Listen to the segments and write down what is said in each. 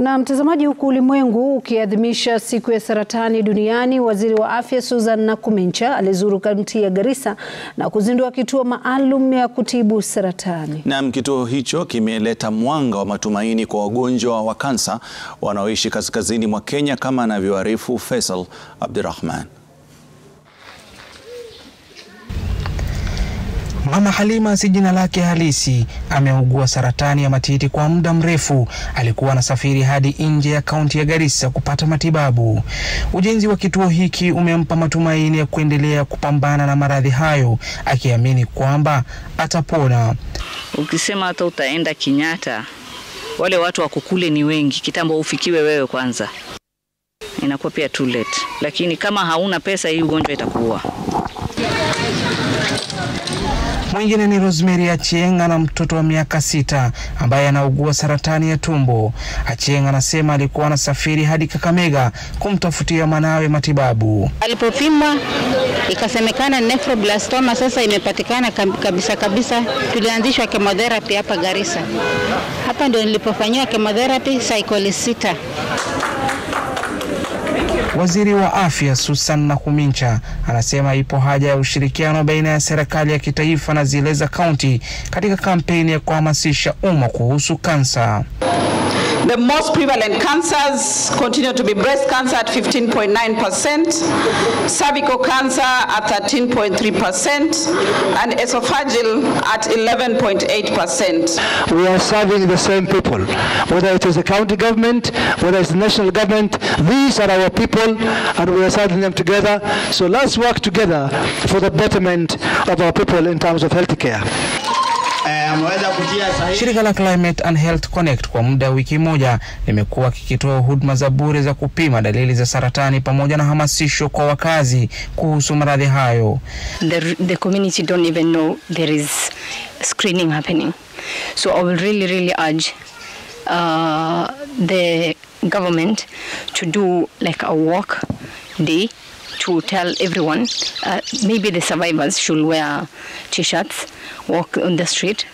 Na mtazamaji, huku ulimwengu ukiadhimisha siku ya saratani duniani, waziri wa afya Susan Nakhumicha alizuru kaunti ya Garissa na kuzindua kituo maalum ya kutibu saratani. Na kituo hicho kimeleta mwanga wa matumaini kwa wagonjwa wa kansa wanaoishi kaskazini mwa Kenya, kama anavyoarifu Faisal Abdirahman. Mama Halima, si jina lake halisi, ameugua saratani ya matiti kwa muda mrefu. Alikuwa anasafiri hadi nje ya kaunti ya Garissa kupata matibabu. Ujenzi wa kituo hiki umempa matumaini ya kuendelea kupambana na maradhi hayo, akiamini kwamba atapona. Ukisema hata utaenda Kenyatta, wale watu wakukule ni wengi, kitambo ufikiwe wewe kwanza. Inakuwa pia too late. Lakini kama hauna pesa, hii ugonjwa itakuwa. Mwingine ni Rosemary Achenga na mtoto wa miaka 6 ambaye anaugua saratani ya tumbo. Achenga anasema alikuwa anasafiri hadi Kakamega kumtafutia mwanawe matibabu. Alipopimwa ikasemekana nephroblastoma, sasa imepatikana kabisa kabisa. Tulianzishwa chemotherapy hapa Garissa. Hapa ndio nilipofanywa chemotherapy cycle 6. Waziri wa afya Susan Nakhumicha anasema ipo haja ya ushirikiano baina ya serikali ya kitaifa na zile za kaunti katika kampeni ya kuhamasisha umma kuhusu kansa. The most prevalent cancers continue to be breast cancer at 15.9%, cervical cancer at 13.3%, and esophageal at 11.8%. We are serving the same people, whether it is the county government, whether it's the national government. These are our people, and we are serving them together. So let's work together for the betterment of our people in terms of health care. Shirika la Climate and Health Connect kwa muda wiki moja limekuwa kikitoa huduma za bure za kupima dalili za saratani pamoja na hamasisho kwa wakazi kuhusu maradhi hayo. The community don't even know there is screening happening. So I will really urge the government to do like a walk day to tell everyone, maybe the survivors should wear t-shirts, walk on the street,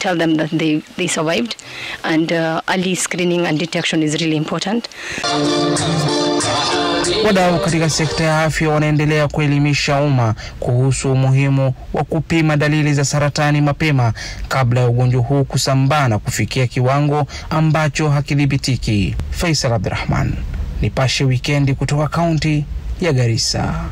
tell them that they survived, and early screening and detection is really important. Wadau katika sekta ya afya wanaendelea kuelimisha umma kuhusu umuhimu wa kupima dalili za saratani mapema kabla ya ugonjwa huu kusambaa na kufikia kiwango ambacho hakidhibitiki. Faisal Abdirahman, Nipashe Wikendi, kutoka kaunti ya Garissa.